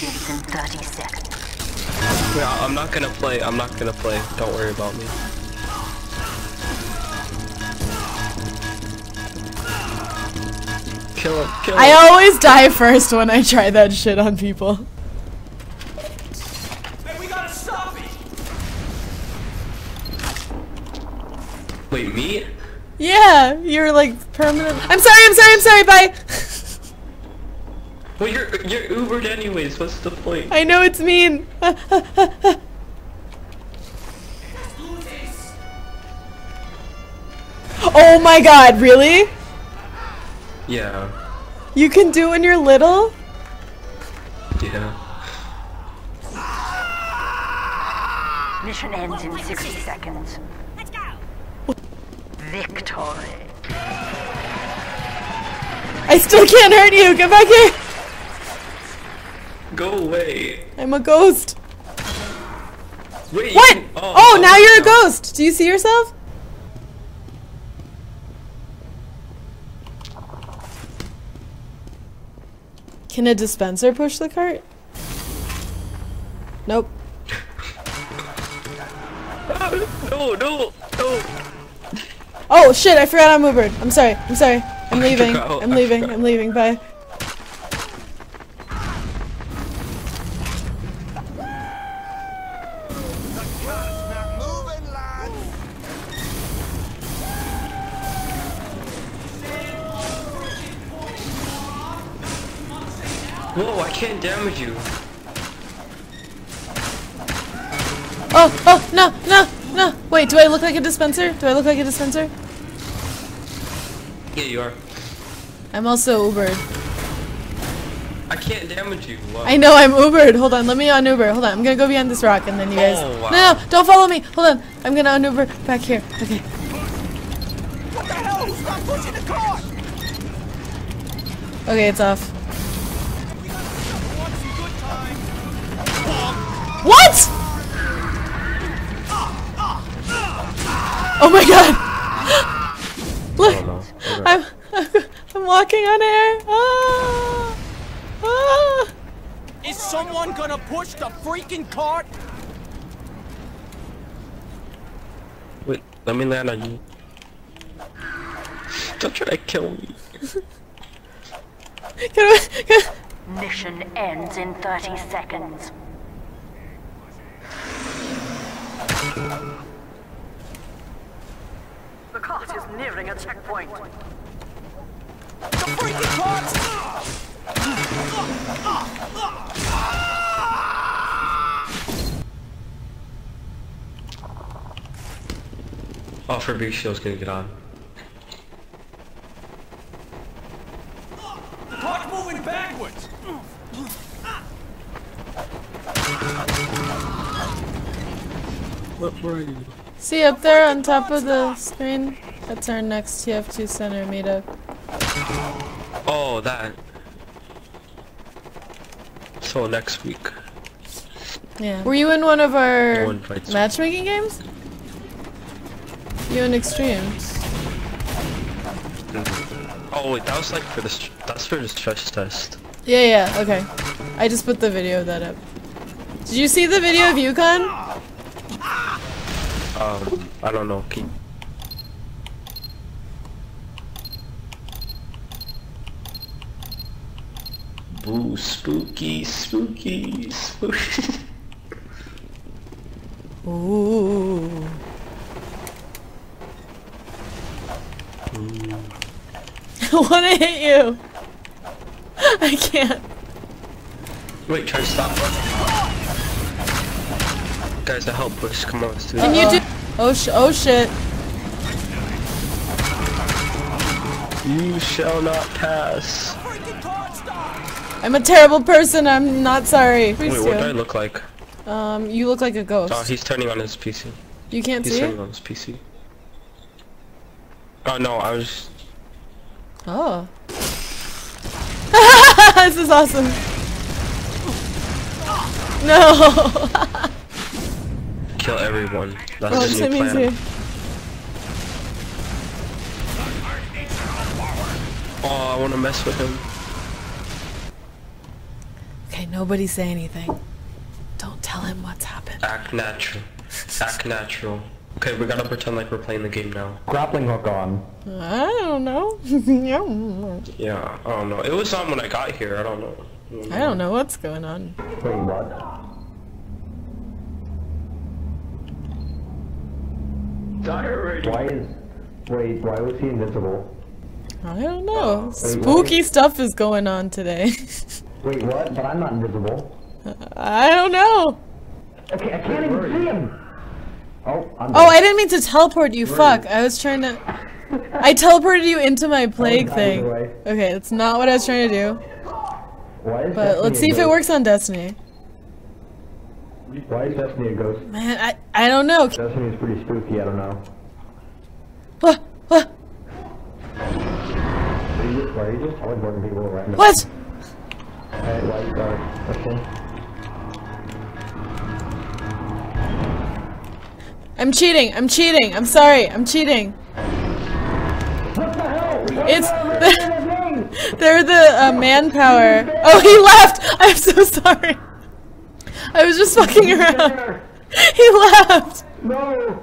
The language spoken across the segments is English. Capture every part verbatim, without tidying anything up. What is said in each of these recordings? begins in thirty seconds. No, I'm not gonna play. I'm not gonna play. Don't worry about me. Kill him. Kill him. I always die first when I try that shit on people. Hey, we gotta stop it. Wait, me? Yeah, you're like permanent. I'm sorry. I'm sorry. I'm sorry. Bye. Well, you're you're Ubered anyways. What's the point? I know it's mean. Oh my God! Really? Yeah. You can do when you're little? Yeah. Mission ends in sixty seconds. Let's go. Victory. I still can't hurt you. Get back here. Go away. I'm a ghost. Wait, what? You, oh, oh, now oh, you're no. a ghost. Do you see yourself? Can a dispenser push the cart? Nope. No, no, no. Oh, shit. I forgot I'm Ubered. I'm sorry. I'm sorry. I'm leaving. I'm leaving. I'm leaving. Bye. Whoa, I can't damage you. Oh, oh, no, no, no. Wait, do I look like a dispenser? Do I look like a dispenser? Yeah, you are. I'm also Ubered. I can't damage you. Wow. I know, I'm Ubered. Hold on, let me un-Uber. Hold on, I'm gonna go behind this rock and then you guys. Oh, wow. No, no, don't follow me. Hold on, I'm gonna un-Uber back here. Okay. What the hell? Who's not pushing the car? Okay, it's off. What? Oh my God! Look, oh no. I'm, I'm I'm walking on air. Ah. Ah. Is someone gonna push the freaking cart? Wait, let me land on you. Don't try to kill me. Can I, can I? Mission ends in thirty seconds. The cart is nearing a checkpoint. The freaking cart! Offer big shield's gonna get on. The cart's moving backwards! What were you? See up there on top of the screen? That's our next T F two Center meetup. Oh, that. So next week. Yeah. Were you in one of our no one matchmaking me. games? You in Extreme? Oh wait, that was like for the that's for the stress test. Yeah, yeah. Okay. I just put the video of that up. Did you see the video of Yukon? Um, I don't know. Keep... Boo, spooky, spooky, spooky. Ooh. Ooh. I wanna hit you. I can't. Wait, try to stop. Guys, I help push. Come on, let's do it. Can you do? Oh sh! Oh shit! You shall not pass. I'm a terrible person. I'm not sorry. Please Wait, do. what do I look like? Um, you look like a ghost. Oh, he's turning on his P C. You can't he's see. He's turning it? on his P C. Oh no, I was. Oh. This is awesome. No. Kill everyone. That's oh, the new plan. Oh, I want to mess with him. Okay, nobody say anything. Don't tell him what's happened. Act natural. Act natural. Okay, we gotta pretend like we're playing the game now. Grappling hook on. I don't know. Yeah, I don't know. It was on when I got here. I don't know. I don't know, I don't know what's going on. Wait, what? Diary. Why is... Wait, why was he invisible? I don't know. Wait, Spooky wait. stuff is going on today. Wait, what? But I'm not invisible. I don't know. Okay, I can't even see him. Oh, I'm oh I didn't mean to teleport you, Where fuck. You? I was trying to... I teleported you into my plague thing. Okay, that's not what I was trying to do. Why is but Destiny let's see if it works on Destiny. Why is Destiny a ghost? Man, I, I don't know. Destiny's pretty spooky, I don't know. What? What? Why are you just, why are you just teleporting people around? What? Alright, why is that? Okay. I'm cheating, I'm cheating, I'm sorry, I'm cheating. What the hell? What it's the, they're the uh, manpower. Oh, he left! I'm so sorry. I was just fucking around. He left. No.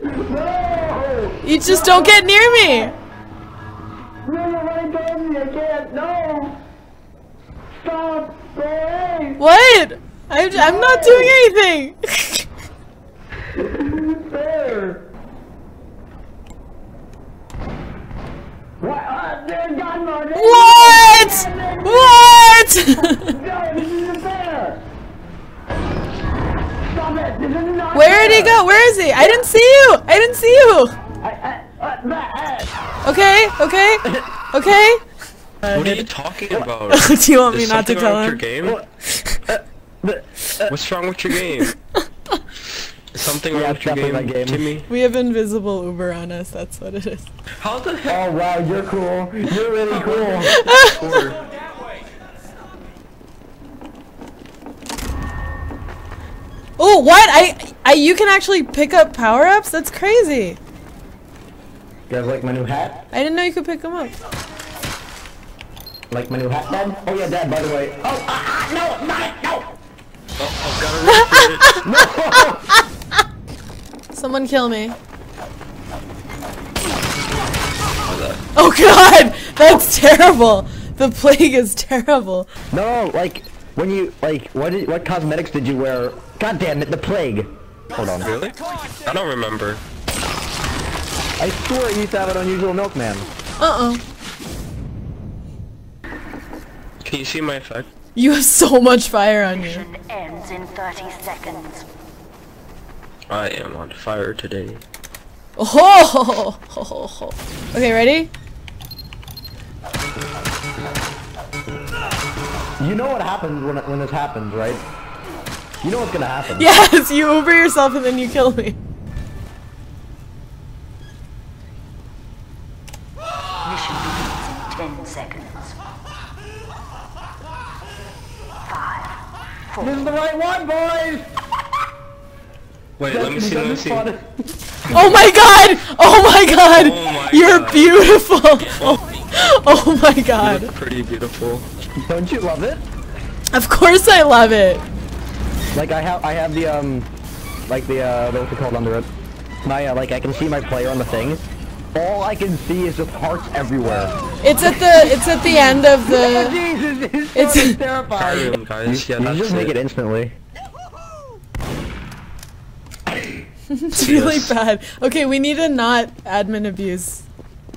No. You just no. don't get near me. No, right down me, I can't. No. Stop. Go away. What? I'm, I'm not doing anything. There. What? Uh, there, God, no, there, what? There, what? No, this isn't fair. Stop it. This is not Where fair. did he go? Where is he? I didn't see you. I didn't see you. I, I, uh, uh, okay. Okay. Okay. What are you talking about? Do you want There's me not to tell him? Game? Uh, but, uh, What's wrong with your game? Something wrong with your game, game, Jimmy. We have invisible Uber on us, that's what it is. How the hell? Oh wow, you're cool. You're really cool. Oh, what? I, I, you can actually pick up power-ups? That's crazy. You guys like my new hat? I didn't know you could pick them up. Like my new hat, Dad? Oh yeah, Dad, by the way. Oh, ah, ah, no, not, no! Oh, I've got to Someone kill me. Oh god! That's terrible! The plague is terrible. No, like, when you, like, what did, what cosmetics did you wear? God damn it, the plague! Hold on. Really? I don't remember. I swear you used to have an unusual milkman. Uh-uh. Can you see my effect? You have so much fire on you. Ends in thirty seconds. I am on fire today. Oh! Ho, ho, ho, ho, ho. Okay, ready? You know what happens when when this happens, right? You know what's gonna happen. Yes, you Uber yourself and then you kill me. Mission begins in ten seconds. Five, four. This is the right one, boys. Wait, let me see, let me see. Oh my god! Oh my god! Oh my You're god. beautiful! Oh. oh my god. You look pretty beautiful. Don't you love it? Of course I love it! Like, I have I have the, um, like the, uh, what's it called under it? My, uh, like, I can see my player on the thing. All I can see is just hearts everywhere. It's at the, it's at the end of the... Oh, Jesus, it's so terrifying. Him, guys. You, yeah, you that's just it. make it instantly. It's really yes. bad. Okay, we need to not admin abuse.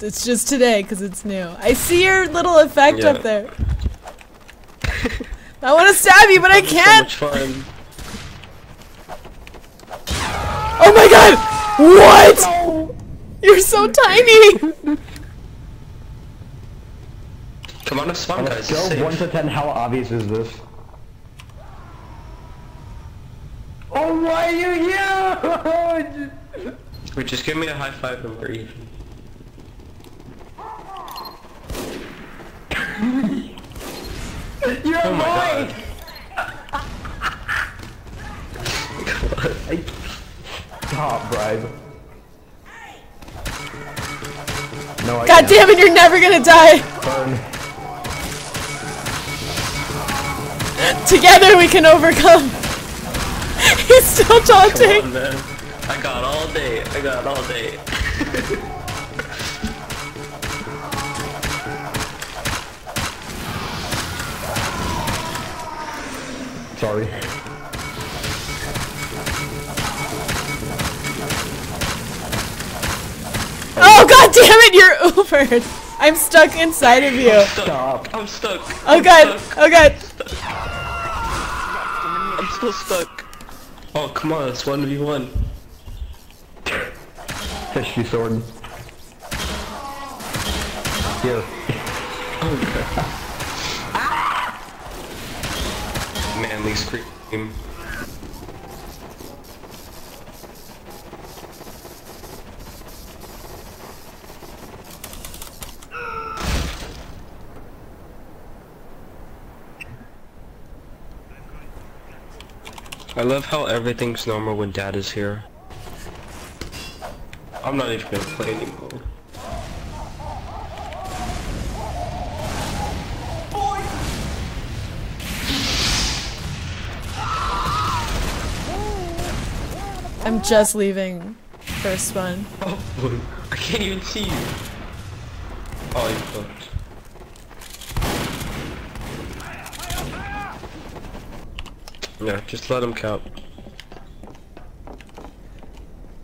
It's just today because it's new. I see your little effect yeah. up there. I want to stab you, but I can't. So much fun. Oh my god! What? No. You're so tiny. Come on, it's fun, guys. Let's go. One to ten. How obvious is this? Oh, why are you here? Wait, just give me a high five and we're even. You're oh my boy. God. I... Stop, Bribe. No, I God can't. damn it, you're never gonna die! Burn. Together we can overcome. He's still taunting. Come on, man. I got all day. I got all day. Sorry. Oh god damn it! You're Ubered. I'm stuck inside of you. I'm stuck. I'm stuck. Oh god. Oh god. I'm still stuck. Oh come on, it's one v one. Fish you sword. Yeah. Oh god. Manly scream. I love how everything's normal when Dad is here. I'm not even gonna play anymore. I'm just leaving. First one. Oh, I can't even see you. Oh, you fucked. Yeah, just let him count.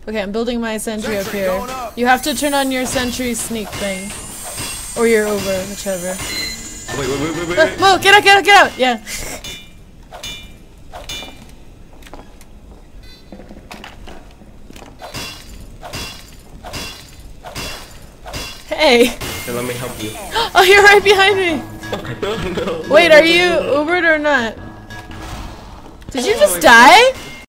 Okay, I'm building my sentry up here. You have to turn on your sentry sneak thing. Or you're over, whichever. Wait, wait, wait, wait, wait. wait. Whoa, get out, get out, get out! Yeah. Hey! Hey, let me help you. Oh, you're right behind me! No, no, wait, no, are no, you no. Ubered or not? Did you just die?